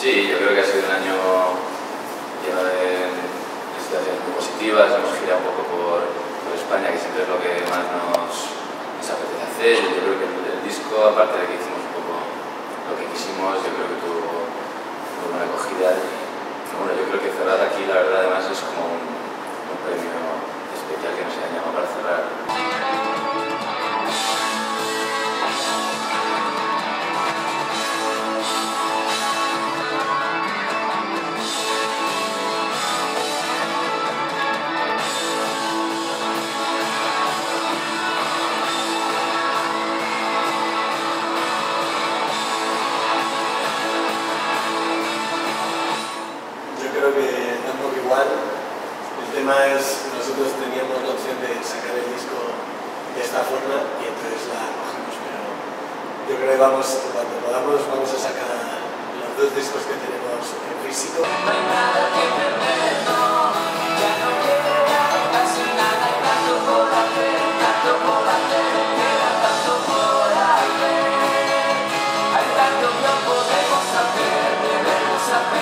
Sí, yo creo que ha sido un año lleno de situaciones muy positivas. Hemos girado un poco por España, que siempre es lo que más nos apetece hacer. Yo creo que el disco, aparte de que hicimos un poco lo que quisimos, yo creo que tuvo una acogida. Bueno, yo creo que cerrar aquí, la verdad, además es como un premio especial que nos han llamado para cerrar. El tema es, nosotros teníamos la opción de sacar el disco de esta forma y entonces la cogimos, pero yo creo que cuando podamos vamos a sacar los dos discos que tenemos en físico. Claro,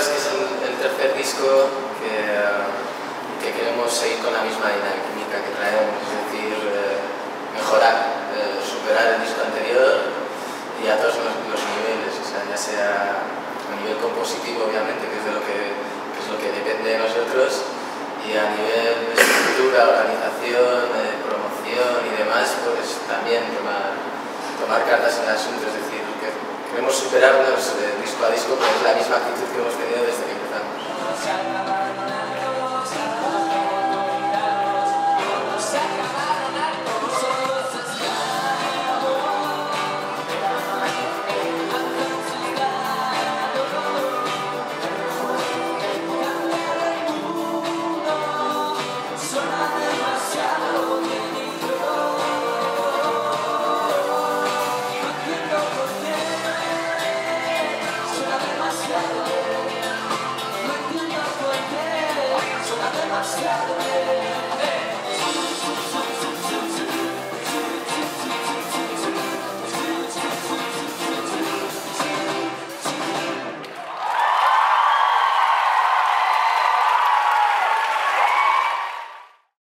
es que es el tercer disco que queremos seguir con la misma dinámica que traemos, es decir, mejorar, superar el disco anterior y a todos los niveles, o sea, ya sea a nivel compositivo, obviamente, que es de lo que depende de nosotros, y a nivel de estructura, organización, promoción y demás, pues también tomar cartas en el asunto, es decir, queremos superarnos.